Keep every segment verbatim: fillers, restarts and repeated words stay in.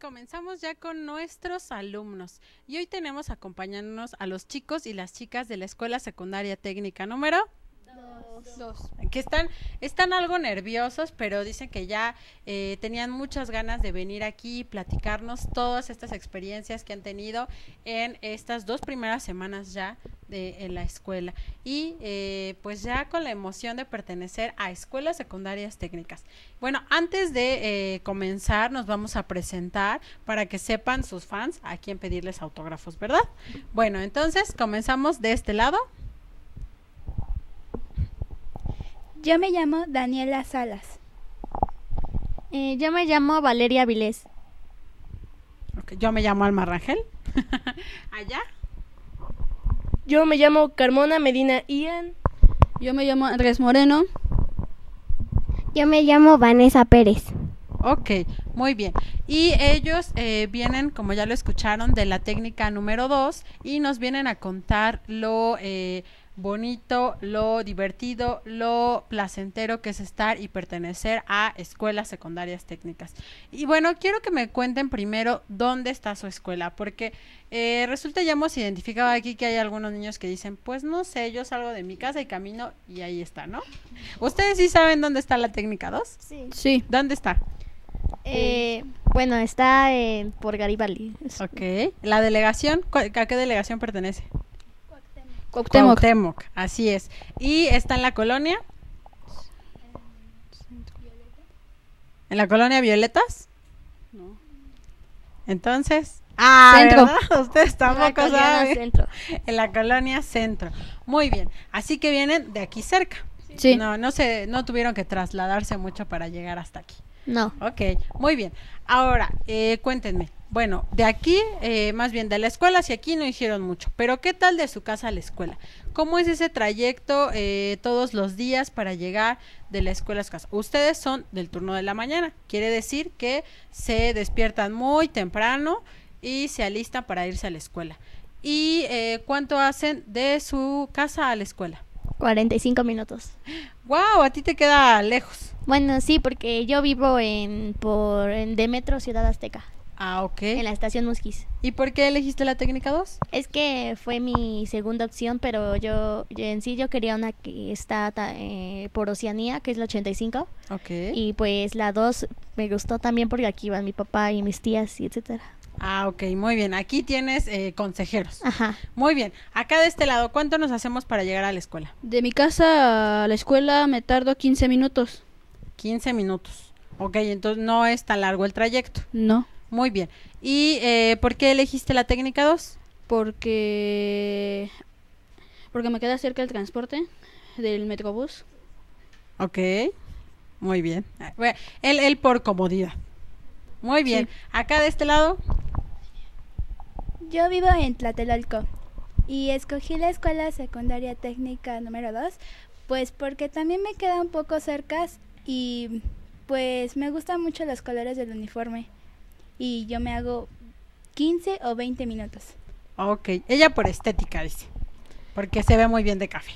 comenzamos ya con nuestros alumnos y hoy tenemos acompañándonos a los chicos y las chicas de la Escuela Secundaria Técnica número dos, dos. que están, están algo nerviosos, pero dicen que ya eh, tenían muchas ganas de venir aquí y platicarnos todas estas experiencias que han tenido en estas dos primeras semanas ya de en la escuela y eh, pues ya con la emoción de pertenecer a Escuelas Secundarias Técnicas. Bueno, antes de eh, comenzar nos vamos a presentar para que sepan sus fans a quién pedirles autógrafos, ¿verdad? Bueno, entonces comenzamos de este lado. Yo me llamo Daniela Salas. Eh, yo me llamo Valeria Avilés. Okay, yo me llamo Alma Rangel. Allá. Yo me llamo Carmona Medina Ian. Yo me llamo Andres Moreno. Yo me llamo Vanessa Pérez. Ok, muy bien. Y ellos eh, vienen, como ya lo escucharon, de la técnica número dos y nos vienen a contar lo eh, bonito, lo divertido, lo placentero que es estar y pertenecer a Escuelas Secundarias Técnicas. Y bueno, quiero que me cuenten primero dónde está su escuela, porque eh, resulta ya hemos identificado aquí que hay algunos niños que dicen, pues no sé, yo salgo de mi casa y camino y ahí está, ¿no? ¿Ustedes sí saben dónde está la técnica dos? Sí. Sí. ¿Dónde está? Eh, bueno, está eh, por Garibaldi. Ok. ¿La delegación? ¿A qué delegación pertenece? Cuauhtémoc. Cuauhtémoc, así es. ¿Y está en la colonia? ¿En la colonia Violetas? No. Entonces... Ah, centro. ¿Verdad? Ustedes tampoco saben. En la colonia Centro. Muy bien. Así que vienen de aquí cerca. Sí. No, no se, no tuvieron que trasladarse mucho para llegar hasta aquí. No. Ok, muy bien. Ahora, eh, cuéntenme. Bueno, de aquí, eh, más bien de la escuela, si aquí no hicieron mucho, pero ¿qué tal de su casa a la escuela? ¿Cómo es ese trayecto eh, todos los días para llegar de la escuela a su casa? Ustedes son del turno de la mañana, quiere decir que se despiertan muy temprano y se alistan para irse a la escuela. ¿Y eh, cuánto hacen de su casa a la escuela? cuarenta y cinco minutos. ¡Wow! A ti te queda lejos. Bueno, sí, porque yo vivo en, por, en de Metro Ciudad Azteca. Ah, ok. En la estación Musquis. ¿Y por qué elegiste la técnica dos? Es que fue mi segunda opción, pero yo, yo en sí yo quería una que está eh, por Oceanía, que es la ochenta y cinco. Ok. Y pues la dos me gustó también porque aquí van mi papá y mis tías y etcétera. Ah, ok, muy bien. Aquí tienes eh, consejeros. Ajá. Muy bien. Acá de este lado, ¿cuánto nos hacemos para llegar a la escuela? De mi casa a la escuela me tardo quince minutos. quince minutos. Ok, entonces no es tan largo el trayecto. No. Muy bien. ¿Y eh, por qué elegiste la técnica dos? Porque porque me queda cerca el transporte del metrobús. Ok, muy bien. Bueno, él, él por comodidad. Muy bien. Sí. ¿Acá de este lado? Yo vivo en Tlatelolco y escogí la Escuela Secundaria Técnica número dos, pues porque también me queda un poco cerca y pues me gustan mucho los colores del uniforme. Y yo me hago quince o veinte minutos. Ok, ella por estética dice, porque se ve muy bien de café.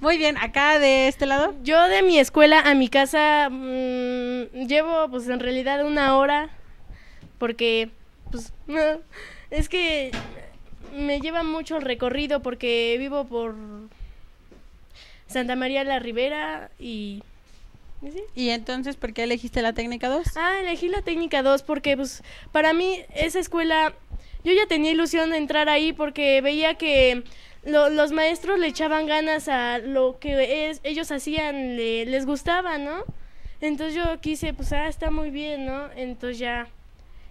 Muy bien, ¿acá de este lado? Yo de mi escuela a mi casa mmm, llevo pues en realidad una hora, porque pues no, es que me lleva mucho el recorrido porque vivo por Santa María la Ribera y... ¿Sí? ¿Y entonces por qué elegiste la técnica dos? Ah, elegí la técnica dos porque pues para mí esa escuela, yo ya tenía ilusión de entrar ahí porque veía que lo, los maestros le echaban ganas a lo que es, ellos hacían, le, les gustaba, ¿no? Entonces yo quise, pues ah, está muy bien, ¿no? Entonces ya,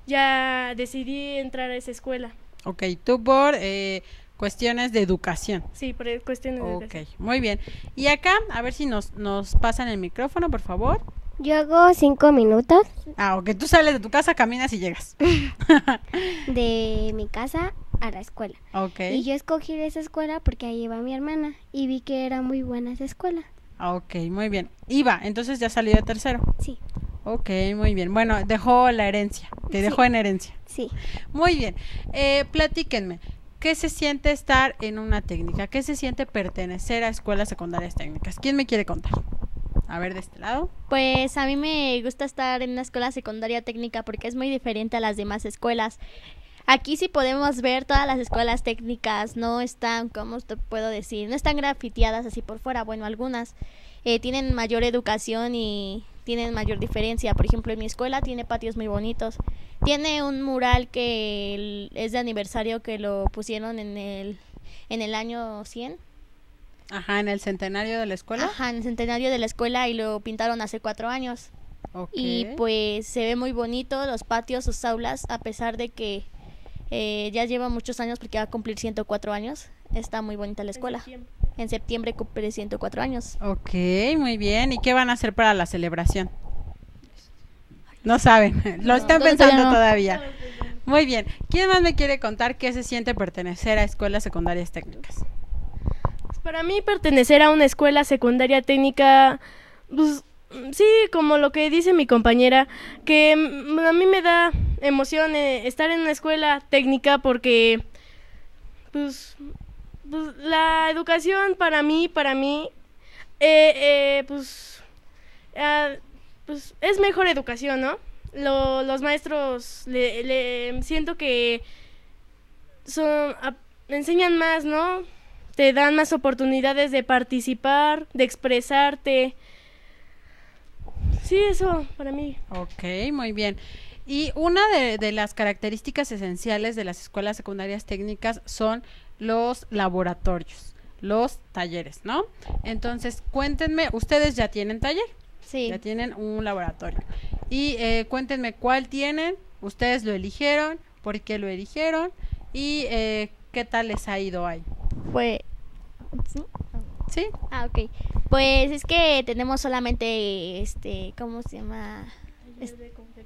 ya decidí entrar a esa escuela. Ok, tú por... Eh... cuestiones de educación. Sí, por cuestiones de educación. Ok, muy bien. Y acá, a ver si nos, nos pasan el micrófono, por favor. Yo hago cinco minutos. Ah, ok, tú sales de tu casa, caminas y llegas. De mi casa a la escuela. Ok. Y yo escogí esa escuela porque ahí iba mi hermana y vi que era muy buena esa escuela. Ah, ok, muy bien. Iba, entonces ya salió de tercero. Sí. Ok, muy bien. Bueno, dejó la herencia, te sí. dejó en herencia. Sí. Muy bien. Eh, platíquenme. ¿Qué se siente estar en una técnica? ¿Qué se siente pertenecer a Escuelas Secundarias Técnicas? ¿Quién me quiere contar? A ver, de este lado. Pues a mí me gusta estar en una escuela secundaria técnica porque es muy diferente a las demás escuelas. Aquí sí podemos ver todas las escuelas técnicas, no están, ¿cómo te puedo decir? No están grafiteadas así por fuera, bueno, algunas eh, tienen mayor educación y tienen mayor diferencia. Por ejemplo, en mi escuela tiene patios muy bonitos, tiene un mural que es de aniversario que lo pusieron en el, en el año cien. Ajá, ¿en el centenario de la escuela? Ajá, en el centenario de la escuela y lo pintaron hace cuatro años. Okay. Y pues se ve muy bonito los patios, sus aulas, a pesar de que... Eh, ya lleva muchos años porque va a cumplir ciento cuatro años. Está muy bonita la escuela. En septiembre, en septiembre cumple ciento cuatro años. Ok, muy bien. ¿Y qué van a hacer para la celebración? No saben, lo no, están pensando no. todavía. Muy bien, ¿quién más me quiere contar qué se siente pertenecer a escuelas secundarias técnicas? Para mí pertenecer a una escuela secundaria técnica, pues, sí, como lo que dice mi compañera, que a mí me da emoción eh, estar en una escuela técnica porque pues, pues la educación para mí, para mí eh, eh, pues, eh, pues es mejor educación, ¿no? Lo, los maestros le, le siento que son, a, enseñan más, ¿no? Te dan más oportunidades de participar, de expresarte. Sí, eso para mí. Ok, muy bien. Y una de, de las características esenciales de las escuelas secundarias técnicas son los laboratorios, los talleres, ¿no? Entonces, cuéntenme, ¿ustedes ya tienen taller? Sí. Ya tienen un laboratorio. Y eh, cuéntenme cuál tienen, ustedes lo eligieron, por qué lo eligieron y eh, qué tal les ha ido ahí. Pues... ¿sí? ¿Sí? Ah, ok. Pues es que tenemos solamente, este, ¿cómo se llama? Taller de confección.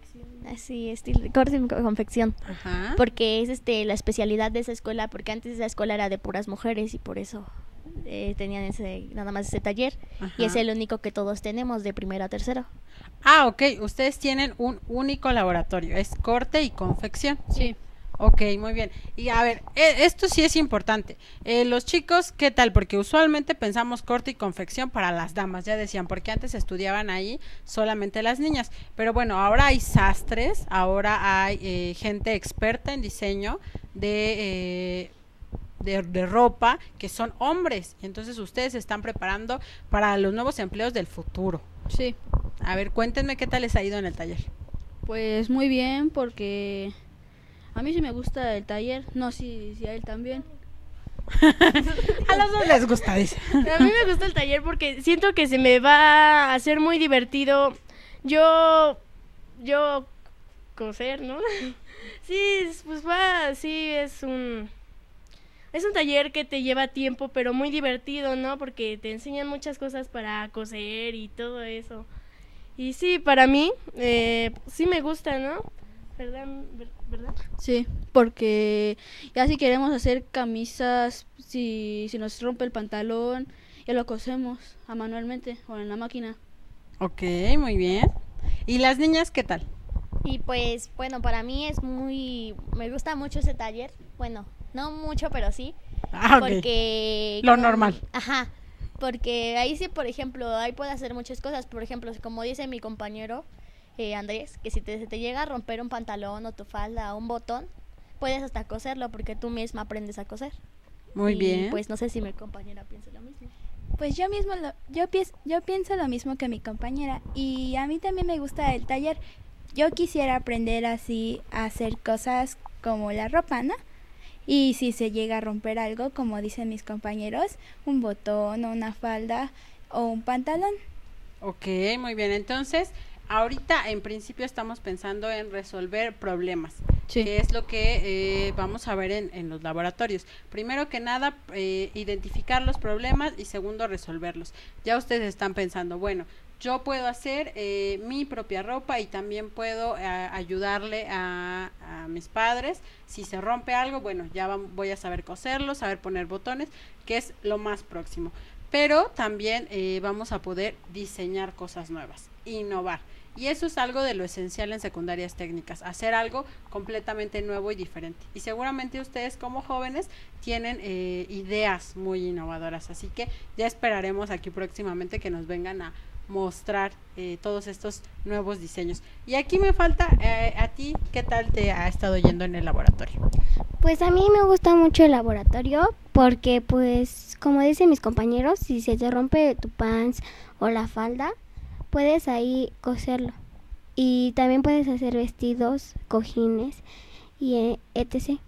Así, estilo, corte y confección. Ajá. Porque es este la especialidad de esa escuela, porque antes esa escuela era de puras mujeres y por eso eh, tenían ese nada más ese taller. Ajá. Y es el único que todos tenemos de primero a tercero. Ah, ok. Ustedes tienen un único laboratorio, es corte y confección. Sí. Ok, muy bien. Y a ver, esto sí es importante. Eh, los chicos, ¿qué tal? Porque usualmente pensamos corte y confección para las damas, ya decían, porque antes estudiaban ahí solamente las niñas. Pero bueno, ahora hay sastres, ahora hay eh, gente experta en diseño de... Eh, De, de ropa, que son hombres. Entonces ustedes se están preparando para los nuevos empleos del futuro. Sí. A ver, cuéntenme qué tal les ha ido en el taller. Pues muy bien, porque... a mí sí me gusta el taller, no, sí, sí a él también. A los dos les gusta, dice. A mí me gusta el taller porque siento que se me va a hacer muy divertido. Yo, yo, coser, ¿no? Sí, pues va, sí, es un, es un taller que te lleva tiempo, pero muy divertido, ¿no? Porque te enseñan muchas cosas para coser y todo eso. Y sí, para mí, eh, sí me gusta, ¿no? ¿Verdad? ¿Verdad? Sí, porque ya si queremos hacer camisas, si, si nos rompe el pantalón, ya lo cosemos a manualmente o en la máquina. Ok, muy bien. ¿Y las niñas qué tal? Y pues, bueno, para mí es muy... me gusta mucho ese taller. Bueno, no mucho, pero sí. Ah, okay. Porque... lo como, normal. Ajá, porque ahí sí, por ejemplo, ahí puede hacer muchas cosas. Por ejemplo, como dice mi compañero... Eh, Andrés, que si te, te llega a romper un pantalón o tu falda o un botón, puedes hasta coserlo porque tú misma aprendes a coser. Muy y, bien. Pues no sé si mi compañera piensa lo mismo. Pues yo mismo lo, yo pienso, yo pienso lo mismo que mi compañera y a mí también me gusta el taller. Yo quisiera aprender así a hacer cosas como la ropa, ¿no? Y si se llega a romper algo, como dicen mis compañeros, un botón o una falda o un pantalón. Ok, muy bien. Entonces... ahorita en principio estamos pensando en resolver problemas, sí, que es lo que eh, vamos a ver en, en los laboratorios. Primero que nada, eh, identificar los problemas y segundo, resolverlos. Ya ustedes están pensando, bueno, yo puedo hacer eh, mi propia ropa y también puedo eh, ayudarle a, a mis padres. Si se rompe algo, bueno, ya voy a saber coserlo, saber poner botones, que es lo más próximo. Pero también eh, vamos a poder diseñar cosas nuevas, innovar. Y eso es algo de lo esencial en secundarias técnicas, hacer algo completamente nuevo y diferente. Y seguramente ustedes como jóvenes tienen eh, ideas muy innovadoras, así que ya esperaremos aquí próximamente que nos vengan a mostrar eh, todos estos nuevos diseños. Y aquí me falta eh, a ti, ¿qué tal te ha estado yendo en el laboratorio? Pues a mí me gusta mucho el laboratorio porque, pues, como dicen mis compañeros, si se te rompe tu pants o la falda, puedes ahí coserlo. Y también puedes hacer vestidos, cojines y etcétera.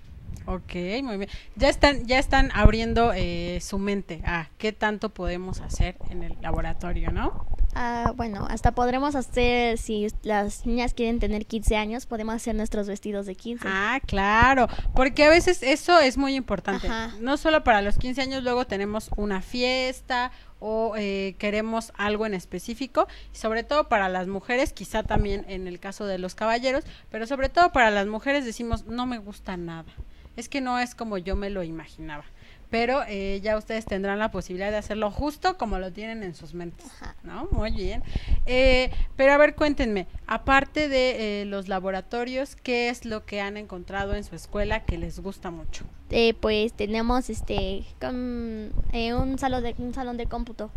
Ok, muy bien. Ya están, ya están abriendo eh, su mente a ah, qué tanto podemos hacer en el laboratorio, ¿no? Ah, bueno, hasta podremos hacer, si las niñas quieren tener quince años, podemos hacer nuestros vestidos de quince. Ah, claro, porque a veces eso es muy importante. Ajá. No solo para los quince años, luego tenemos una fiesta o eh, queremos algo en específico, sobre todo para las mujeres, quizá también en el caso de los caballeros, pero sobre todo para las mujeres decimos, no me gusta nada. Es que no es como yo me lo imaginaba, pero eh, ya ustedes tendrán la posibilidad de hacerlo justo como lo tienen en sus mentes, ¿no? Muy bien. Eh, pero a ver, cuéntenme, aparte de eh, los laboratorios, ¿qué es lo que han encontrado en su escuela que les gusta mucho? Eh, pues tenemos este con, eh, un salón de un salón de cómputo.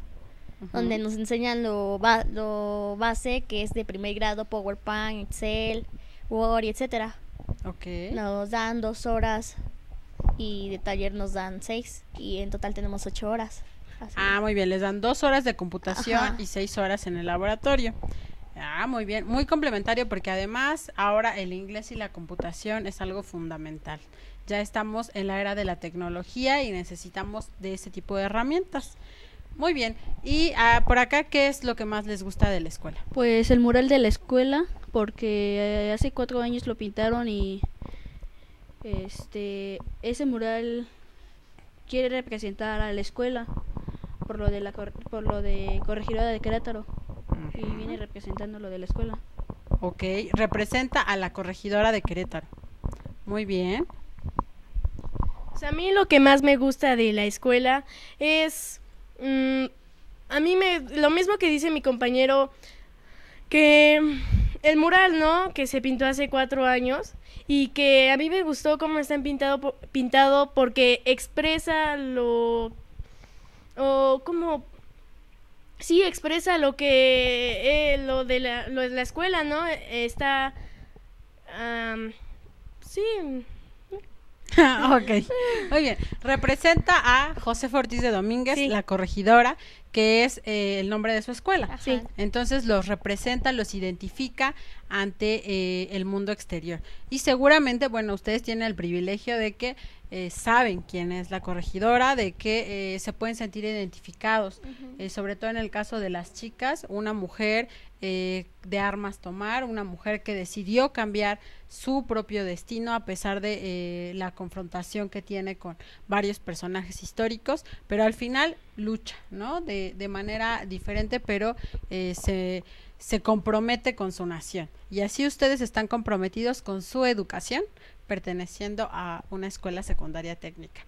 Uh-huh. Donde nos enseñan lo, ba lo base, que es de primer grado, PowerPoint, Excel, Word, etcétera. Okay. Nos dan dos horas y de taller nos dan seis y en total tenemos ocho horas. Así. Ah, muy bien, les dan dos horas de computación. Ajá. Y seis horas en el laboratorio. Ah, muy bien, muy complementario porque además ahora el inglés y la computación es algo fundamental. Ya estamos en la era de la tecnología y necesitamos de ese tipo de herramientas. Muy bien, y ah, por acá, ¿qué es lo que más les gusta de la escuela? Pues el mural de la escuela, porque hace cuatro años lo pintaron y este ese mural quiere representar a la escuela por lo de la por lo de Corregidora de Querétaro. Uh-huh. Y viene representando lo de la escuela. Ok, representa a la Corregidora de Querétaro. Muy bien. Pues a mí lo que más me gusta de la escuela es mmm, a mí me lo mismo que dice mi compañero, que el mural, ¿no?, que se pintó hace cuatro años y que a mí me gustó cómo están pintado, pintado porque expresa lo... o como... sí, expresa lo que... Eh, lo, de la, lo de la escuela, ¿no? Está... Um, sí... Ok, muy bien. Representa a José Ortiz de Domínguez, sí, la corregidora, que es eh, el nombre de su escuela. Sí. Entonces los representa, los identifica ante eh, el mundo exterior. Y seguramente, bueno, ustedes tienen el privilegio de que eh, saben quién es la corregidora, de que eh, se pueden sentir identificados. Uh-huh. Eh, sobre todo en el caso de las chicas, una mujer eh, de armas tomar, una mujer que decidió cambiar su propio destino a pesar de eh, la confrontación que tiene con varios personajes históricos, pero al final lucha, ¿no? De, de manera diferente, pero eh, se, se compromete con su nación. Y así ustedes están comprometidos con su educación, perteneciendo a una escuela secundaria técnica.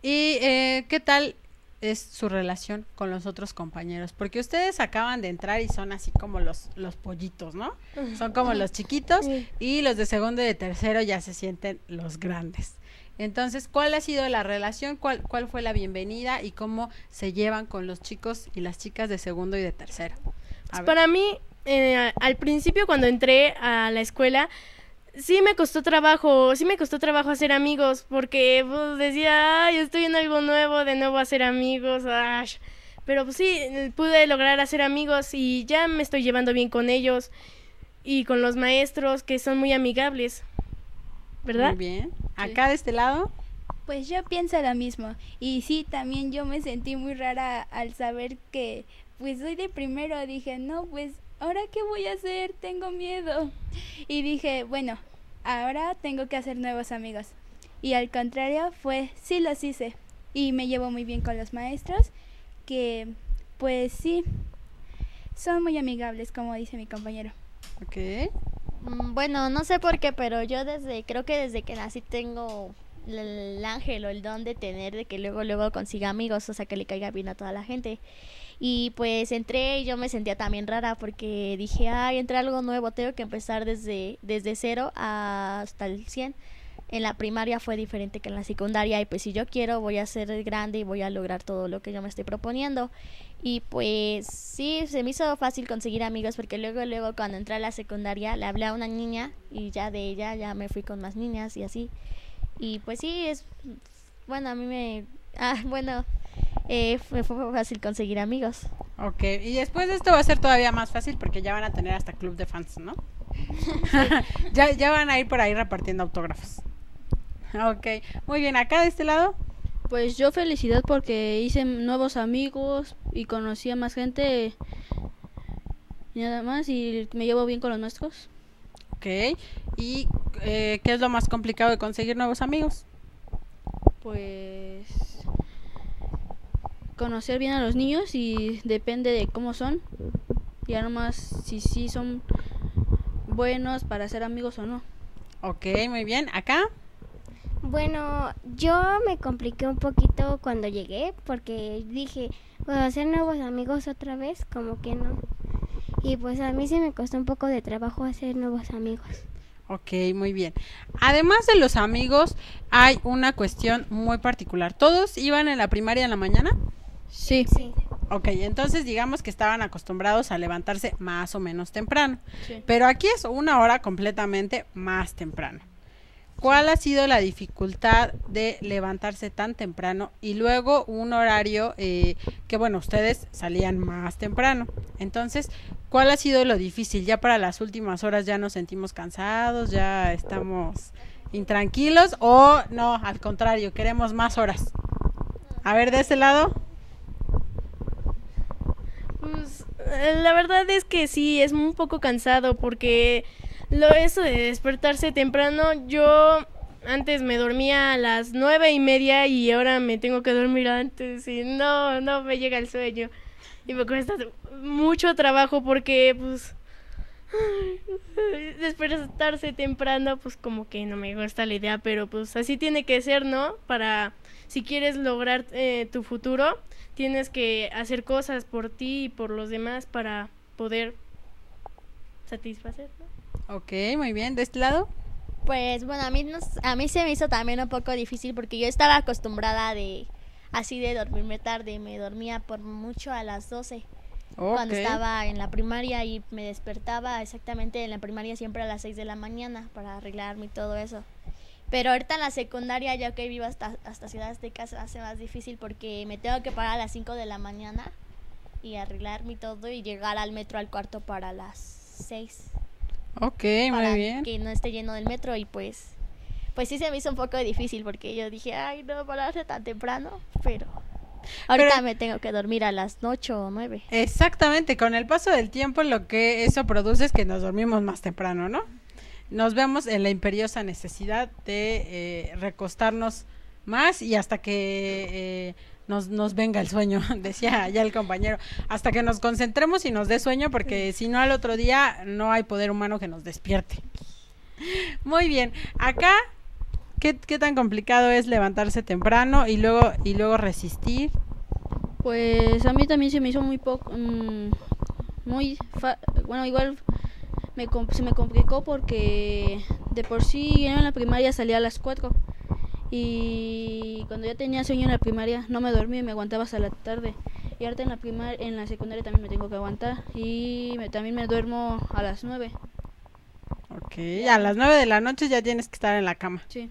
¿Y eh, qué tal es su relación con los otros compañeros? Porque ustedes acaban de entrar y son así como los, los pollitos, ¿no? Son como los chiquitos y los de segundo y de tercero ya se sienten los grandes. Entonces, ¿cuál ha sido la relación? ¿Cuál, cuál fue la bienvenida? ¿Y cómo se llevan con los chicos y las chicas de segundo y de tercero? Pues para mí, eh, al principio cuando entré a la escuela, sí me costó trabajo, sí me costó trabajo hacer amigos, porque pues, decía, ay, estoy en algo nuevo, de nuevo hacer amigos, ay. Pero pues sí, pude lograr hacer amigos y ya me estoy llevando bien con ellos y con los maestros, que son muy amigables, ¿verdad? Muy bien. Acá de este lado, pues yo pienso lo mismo. Y sí, también yo me sentí muy rara al saber que pues soy de primero. Dije, no, pues ahora qué voy a hacer, tengo miedo. Y dije, bueno, ahora tengo que hacer nuevos amigos. Y al contrario, pues sí los hice y me llevo muy bien con los maestros, que pues sí son muy amigables, como dice mi compañero. Ok. Bueno, no sé por qué, pero yo desde, creo que desde que nací tengo el, el ángel o el don de tener, de que luego luego consiga amigos, o sea, que le caiga bien a toda la gente. Y pues entré y yo me sentía también rara porque dije, ay, entré a algo nuevo, tengo que empezar desde, desde cero hasta el cien. en la primaria fue diferente que en la secundaria, y pues si yo quiero voy a ser grande y voy a lograr todo lo que yo me estoy proponiendo. Y pues sí, se me hizo fácil conseguir amigos, porque luego luego cuando entré a la secundaria le hablé a una niña y ya de ella ya me fui con más niñas y así. Y pues sí, es bueno, a mí me... Ah, bueno, eh, fue, fue fácil conseguir amigos. Ok, y después de esto va a ser todavía más fácil porque ya van a tener hasta club de fans, ¿no? ya, ya van a ir por ahí repartiendo autógrafos. Ok, muy bien, acá de este lado. Pues yo felicidad porque hice nuevos amigos y conocí a más gente y nada más, y me llevo bien con los nuestros. Ok, ¿y eh, qué es lo más complicado de conseguir nuevos amigos? Pues conocer bien a los niños, y depende de cómo son, ya nomás si sí son buenos para ser amigos o no. Ok, muy bien, ¿acá? Bueno, yo me compliqué un poquito cuando llegué porque dije, ¿puedo hacer nuevos amigos otra vez? Como que no. Y pues a mí sí me costó un poco de trabajo hacer nuevos amigos. Ok, muy bien. Además de los amigos, hay una cuestión muy particular. ¿Todos iban en la primaria en la mañana? Sí. Sí. Ok, entonces digamos que estaban acostumbrados a levantarse más o menos temprano. Sí. Pero aquí es una hora completamente más temprano. ¿Cuál ha sido la dificultad de levantarse tan temprano? Y luego un horario eh, que, bueno, ustedes salían más temprano. Entonces, ¿cuál ha sido lo difícil? Ya para las últimas horas ya nos sentimos cansados, ya estamos intranquilos, o no, al contrario, queremos más horas. A ver, de ese lado. Pues la verdad es que sí, es un poco cansado porque... Lo eso de despertarse temprano, yo antes me dormía a las nueve y media y ahora me tengo que dormir antes y no, no me llega el sueño. Y me cuesta mucho trabajo porque, pues, despertarse temprano, pues como que no me gusta la idea, pero pues así tiene que ser, ¿no? Para, si quieres lograr eh, tu futuro, tienes que hacer cosas por ti y por los demás para poder satisfacer, ¿no? Ok, muy bien, ¿de este lado? Pues bueno, a mí, nos, a mí se me hizo también un poco difícil porque yo estaba acostumbrada de así de dormirme tarde, me dormía por mucho a las doce. Okay. Cuando estaba en la primaria y me despertaba exactamente en la primaria siempre a las seis de la mañana para arreglarme y todo eso. Pero ahorita en la secundaria, ya que vivo hasta, hasta Ciudad Azteca, se hace más difícil porque me tengo que parar a las cinco de la mañana y arreglarme y todo y llegar al metro al cuarto para las seis. Ok, muy bien. Para que no esté lleno del metro y pues, pues sí se me hizo un poco difícil porque yo dije, ay, no, pararse tan temprano, pero ahorita pero, me tengo que dormir a las ocho o nueve. Exactamente, con el paso del tiempo lo que eso produce es que nos dormimos más temprano, ¿no? Nos vemos en la imperiosa necesidad de eh, recostarnos más y hasta que... Eh, Nos, nos venga el sueño, decía ya el compañero, hasta que nos concentremos y nos dé sueño, porque si no al otro día no hay poder humano que nos despierte. Muy bien, acá, ¿qué, qué tan complicado es levantarse temprano y luego y luego resistir? Pues a mí también se me hizo muy poco, mmm, muy, fa bueno igual me se me complicó porque de por sí en la primaria salía a las cuatro. Y cuando yo tenía sueño en la primaria no me dormía y me aguantaba hasta la tarde. Y ahorita en la primaria, en la secundaria también me tengo que aguantar. Y me, también me duermo a las nueve. Ok, a las nueve de la noche ya tienes que estar en la cama. Sí.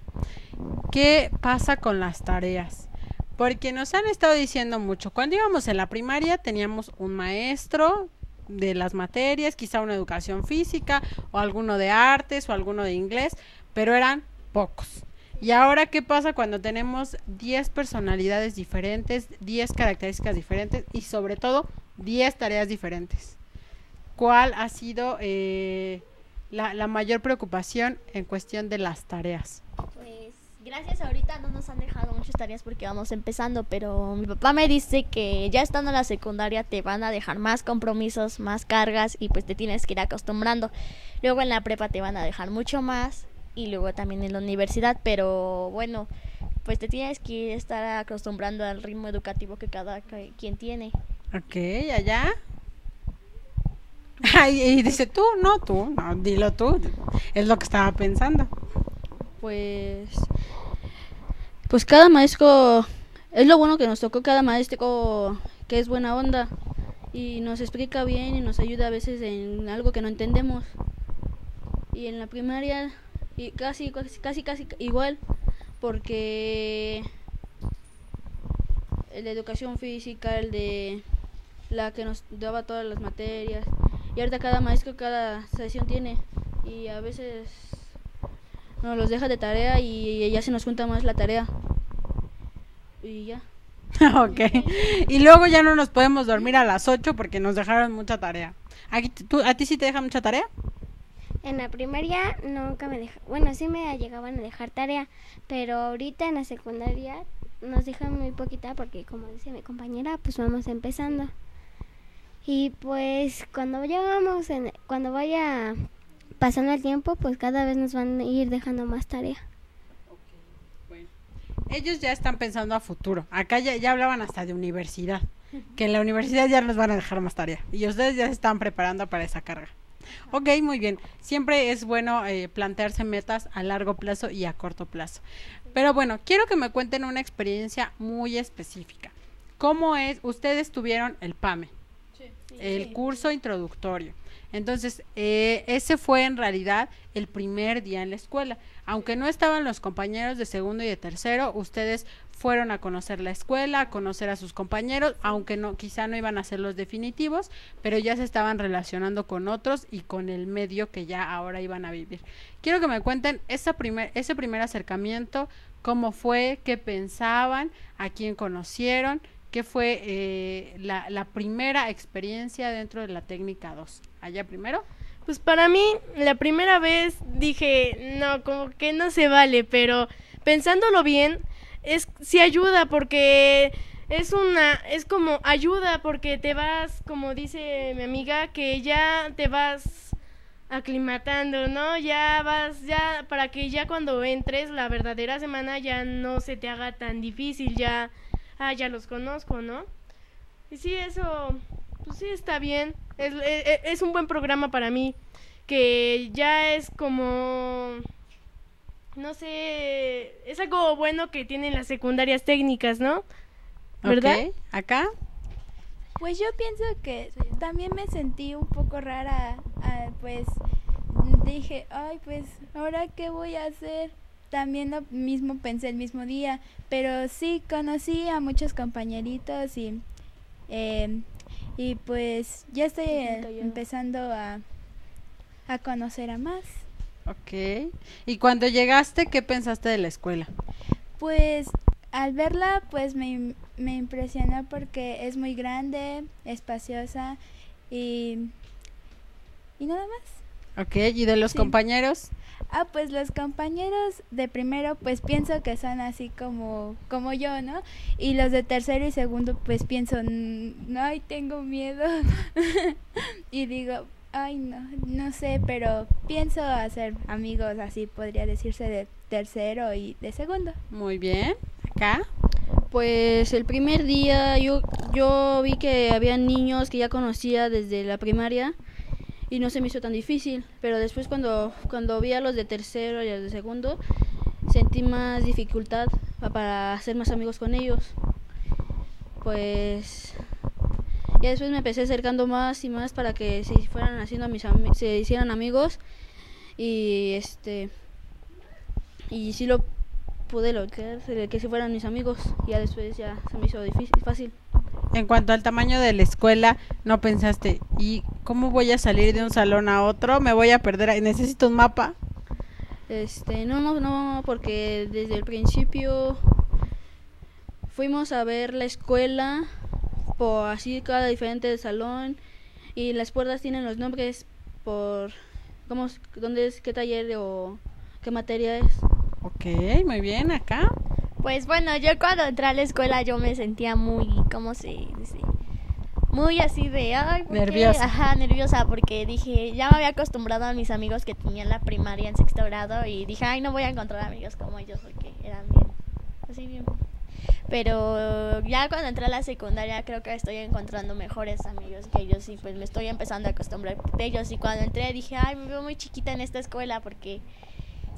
¿Qué pasa con las tareas? Porque nos han estado diciendo mucho. Cuando íbamos en la primaria teníamos un maestro de las materias, quizá una educación física, o alguno de artes, o alguno de inglés, pero eran pocos. Y ahora, ¿qué pasa cuando tenemos diez personalidades diferentes, diez características diferentes y sobre todo diez tareas diferentes? ¿Cuál ha sido eh, la, la mayor preocupación en cuestión de las tareas? Pues gracias, ahorita no nos han dejado muchas tareas porque vamos empezando, pero mi papá me dice que ya estando en la secundaria te van a dejar más compromisos, más cargas y pues te tienes que ir acostumbrando. Luego en la prepa te van a dejar mucho más. Y luego también en la universidad, pero bueno, pues te tienes que estar acostumbrando al ritmo educativo que cada quien tiene. Ok, allá. Y dice tú, no tú, no, dilo tú, es lo que estaba pensando. pues pues cada maestro, es lo bueno que nos tocó cada maestro que es buena onda y nos explica bien y nos ayuda a veces en algo que no entendemos. Y en la primaria y casi casi casi igual, porque el de educación física, el de la que nos daba todas las materias, y ahorita cada maestro cada sesión tiene y a veces nos los deja de tarea y ya se nos junta más la tarea y ya. Ok, y luego ya no nos podemos dormir a las ocho porque nos dejaron mucha tarea. Aquí, ¿tú, ¿a ti sí te dejan mucha tarea? En la primaria nunca me dejaban, bueno, sí me llegaban a dejar tarea, pero ahorita en la secundaria nos dejan muy poquita porque, como dice mi compañera, pues vamos empezando. Y pues cuando vayamos, en, cuando vaya pasando el tiempo, pues cada vez nos van a ir dejando más tarea. Ellos ya están pensando a futuro. Acá ya, ya hablaban hasta de universidad, que en la universidad ya nos van a dejar más tarea. Y ustedes ya se están preparando para esa carga. Ok, muy bien. Siempre es bueno eh, plantearse metas a largo plazo y a corto plazo. Pero bueno, quiero que me cuenten una experiencia muy específica. ¿Cómo es? Ustedes tuvieron el PAME, sí, sí, el sí. curso introductorio. Entonces, eh, ese fue en realidad el primer día en la escuela. Aunque no estaban los compañeros de segundo y de tercero, ustedes fueron a conocer la escuela, a conocer a sus compañeros, aunque no, quizá no iban a ser los definitivos, pero ya se estaban relacionando con otros y con el medio que ya ahora iban a vivir. Quiero que me cuenten esa primer, ese primer acercamiento, cómo fue, qué pensaban, a quién conocieron, qué fue eh, la, la primera experiencia dentro de la técnica dos. ¿Allá primero? Pues para mí, la primera vez dije, no, como que no se vale, pero pensándolo bien, es sí ayuda, porque es una, es como ayuda, porque te vas, como dice mi amiga, que ya te vas aclimatando, ¿no? Ya vas, ya, para que ya cuando entres la verdadera semana ya no se te haga tan difícil, ya, ah, ya los conozco, ¿no? Y sí, eso, pues sí está bien. Es, es, es un buen programa para mí, que ya es como, no sé, es algo bueno que tienen las secundarias técnicas, ¿no? ¿Verdad? Okay. ¿Acá? Pues yo pienso que también me sentí un poco rara, ah, pues dije, ay, pues, ¿ahora qué voy a hacer? También lo mismo pensé el mismo día, pero sí conocí a muchos compañeritos y... Eh, Y pues ya estoy eh, empezando a, a conocer a más. Ok. ¿Y cuando llegaste, qué pensaste de la escuela? Pues al verla, pues me, me impresionó porque es muy grande, espaciosa y, y nada más. Ok. ¿Y de los sí. compañeros? Ah, pues los compañeros de primero, pues pienso que son así como, como yo, ¿no? Y los de tercero y segundo, pues pienso, no, ay, tengo miedo. Y digo, ay, no, no sé, pero pienso hacer amigos, así podría decirse, de tercero y de segundo. Muy bien. ¿Acá? Pues el primer día yo, yo vi que había niños que ya conocía desde la primaria. Y no se me hizo tan difícil, pero después cuando, cuando vi a los de tercero y a los de segundo, sentí más dificultad para hacer más amigos con ellos. Pues ya después me empecé acercando más y más para que se fueran haciendo mis am- se hicieran amigos y este y sí lo pude lograr, que se fueran mis amigos, y ya después ya se me hizo difícil, fácil. En cuanto al tamaño de la escuela, no pensaste, ¿y cómo voy a salir de un salón a otro? ¿Me voy a perder? ¿Necesito un mapa? Este, no, no, no, porque desde el principio fuimos a ver la escuela, por así cada diferente salón, y las puertas tienen los nombres por cómo, dónde es, qué taller o qué materia es. Ok, muy bien, acá. Pues bueno, yo cuando entré a la escuela yo me sentía muy, ¿cómo se dice? Muy así de, ay, nerviosa. Ajá, nerviosa, porque dije, ya me había acostumbrado a mis amigos que tenía en la primaria en sexto grado y dije, ay, no voy a encontrar amigos como ellos porque eran bien, así bien. Pero ya cuando entré a la secundaria creo que estoy encontrando mejores amigos que ellos y pues me estoy empezando a acostumbrar de ellos. Y cuando entré dije, ay, me veo muy chiquita en esta escuela porque...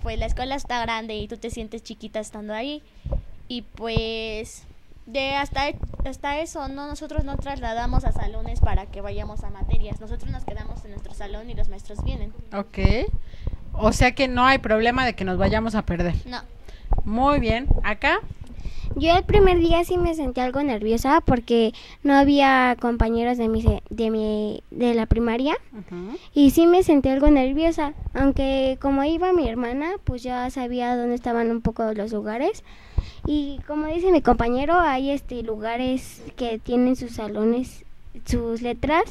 pues la escuela está grande y tú te sientes chiquita estando ahí. Y pues de hasta, hasta eso, no, nosotros no trasladamos a salones para que vayamos a materias. Nosotros nos quedamos en nuestro salón y los maestros vienen. Ok, o sea que no hay problema de que nos vayamos a perder. No. Muy bien, ¿acá? Yo el primer día sí me sentí algo nerviosa porque no había compañeros de mi de mi de la primaria. Uh-huh. Y sí me sentí algo nerviosa, aunque como iba mi hermana, pues ya sabía dónde estaban un poco los lugares. Y como dice mi compañero, hay este lugares que tienen sus salones, sus letras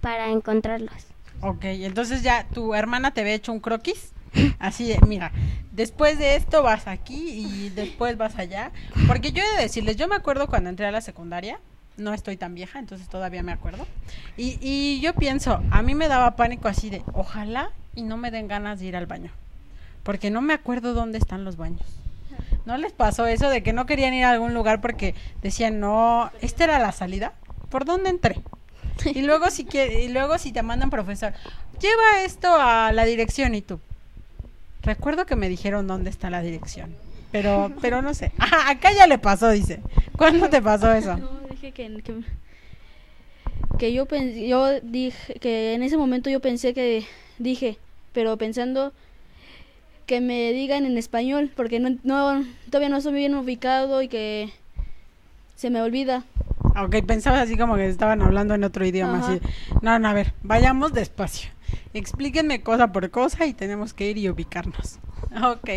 para encontrarlos. Ok, entonces ya tu hermana te había hecho un croquis. Así de, mira, después de esto vas aquí y después vas allá. Porque yo he de decirles, yo me acuerdo cuando entré a la secundaria, no estoy tan vieja, entonces todavía me acuerdo. Y, y yo pienso, a mí me daba pánico así de, ojalá y no me den ganas de ir al baño, porque no me acuerdo dónde están los baños. ¿No les pasó eso de que no querían ir a algún lugar porque decían, no, esta era la salida? ¿Por dónde entré? Y luego si, quiere, y luego si te mandan profesor, lleva esto a la dirección y tú. Recuerdo que me dijeron dónde está la dirección, pero pero no sé. Ah, acá ya le pasó, dice. ¿Cuándo te pasó eso? No, dije que, que, que yo pensé, yo dije que en ese momento yo pensé que dije, pero pensando que me digan en español, porque no, no todavía no estoy bien ubicado y que se me olvida. Ok, pensabas así como que estaban hablando en otro idioma. Ajá. Así. No, no, a ver, vayamos despacio. Explíquenme cosa por cosa y tenemos que ir y ubicarnos. Ok,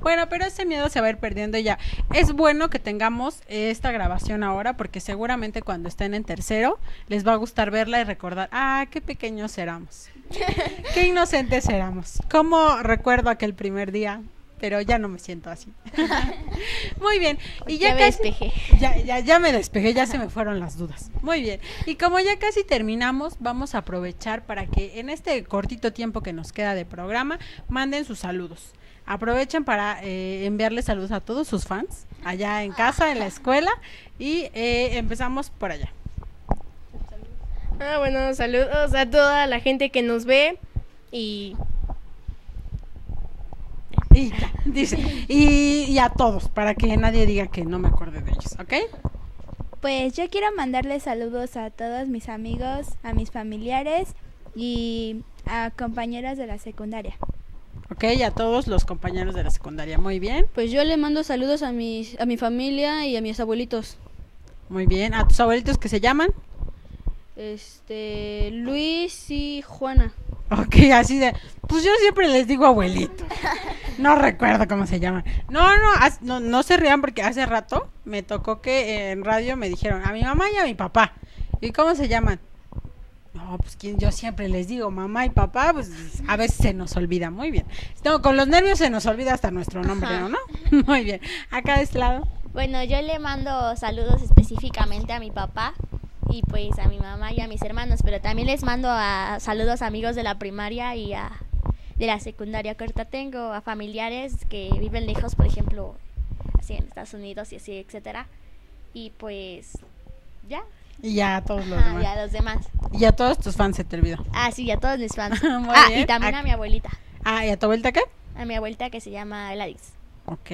bueno, pero ese miedo se va a ir perdiendo ya. Es bueno que tengamos esta grabación ahora porque seguramente cuando estén en tercero les va a gustar verla y recordar, ah, qué pequeños éramos, qué inocentes éramos, cómo recuerdo aquel primer día, pero ya no me siento así. Muy bien, y ya, ya casi me despejé. Ya, ya, ya me despejé, ya se me fueron las dudas. Muy bien, y como ya casi terminamos, vamos a aprovechar para que en este cortito tiempo que nos queda de programa, manden sus saludos. Aprovechen para eh, enviarles saludos a todos sus fans, allá en casa, en la escuela, y eh, empezamos por allá. Ah, bueno, saludos a toda la gente que nos ve, y... Y ya, dice, y, y a todos, para que nadie diga que no me acuerde de ellos, ¿ok? Pues yo quiero mandarles saludos a todos mis amigos, a mis familiares y a compañeros de la secundaria. Ok, y a todos los compañeros de la secundaria, muy bien. Pues yo le mando saludos a, mis, a mi familia y a mis abuelitos. Muy bien, ¿a tus abuelitos que se llaman? Este, Luis y Juana. Ok, así de, pues yo siempre les digo abuelito, no recuerdo cómo se llaman. No, no, as, no, no se rían porque hace rato me tocó que en radio me dijeron a mi mamá y a mi papá, ¿y cómo se llaman? No, pues ¿quién? Yo siempre les digo mamá y papá, pues a veces se nos olvida, muy bien. No, con los nervios se nos olvida hasta nuestro nombre, ¿no? ¿no? Muy bien, acá de este lado. Bueno, yo le mando saludos específicamente a mi papá. Y pues a mi mamá y a mis hermanos, pero también les mando a saludos a amigos de la primaria y a, de la secundaria que ahorita tengo, a familiares que viven lejos, por ejemplo, así en Estados Unidos y así, etcétera. Y pues, ya. Y ya a todos los Ajá, demás. Y a los demás. Y a todos tus fans, se te olvidó. Ah, sí, y a todos mis fans. Muy ah, bien. Y también a... a mi abuelita. Ah, ¿y a tu abuelita qué? A mi abuelita que se llama Gladys. Ok.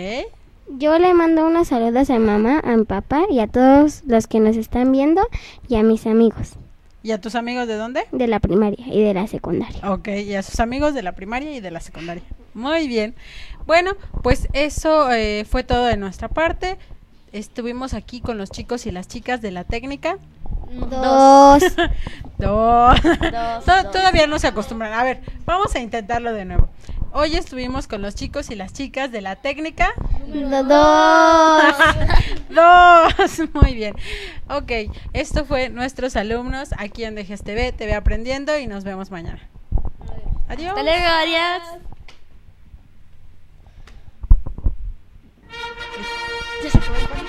Yo le mando unos saludos a mi mamá, a mi papá y a todos los que nos están viendo y a mis amigos. ¿Y a tus amigos de dónde? De la primaria y de la secundaria. Ok, y a sus amigos de la primaria y de la secundaria. Muy bien. Bueno, pues eso eh, fue todo de nuestra parte. Estuvimos aquí con los chicos y las chicas de la técnica. Dos. dos. dos. Todavía no se acostumbran. A ver, vamos a intentarlo de nuevo. Hoy estuvimos con los chicos y las chicas de la técnica número dos. dos. Muy bien. Ok, esto fue Nuestros Alumnos aquí en D G E S T T V, T V Aprendiendo, y nos vemos mañana. Adiós. Hasta luego, adiós. Ya se fue.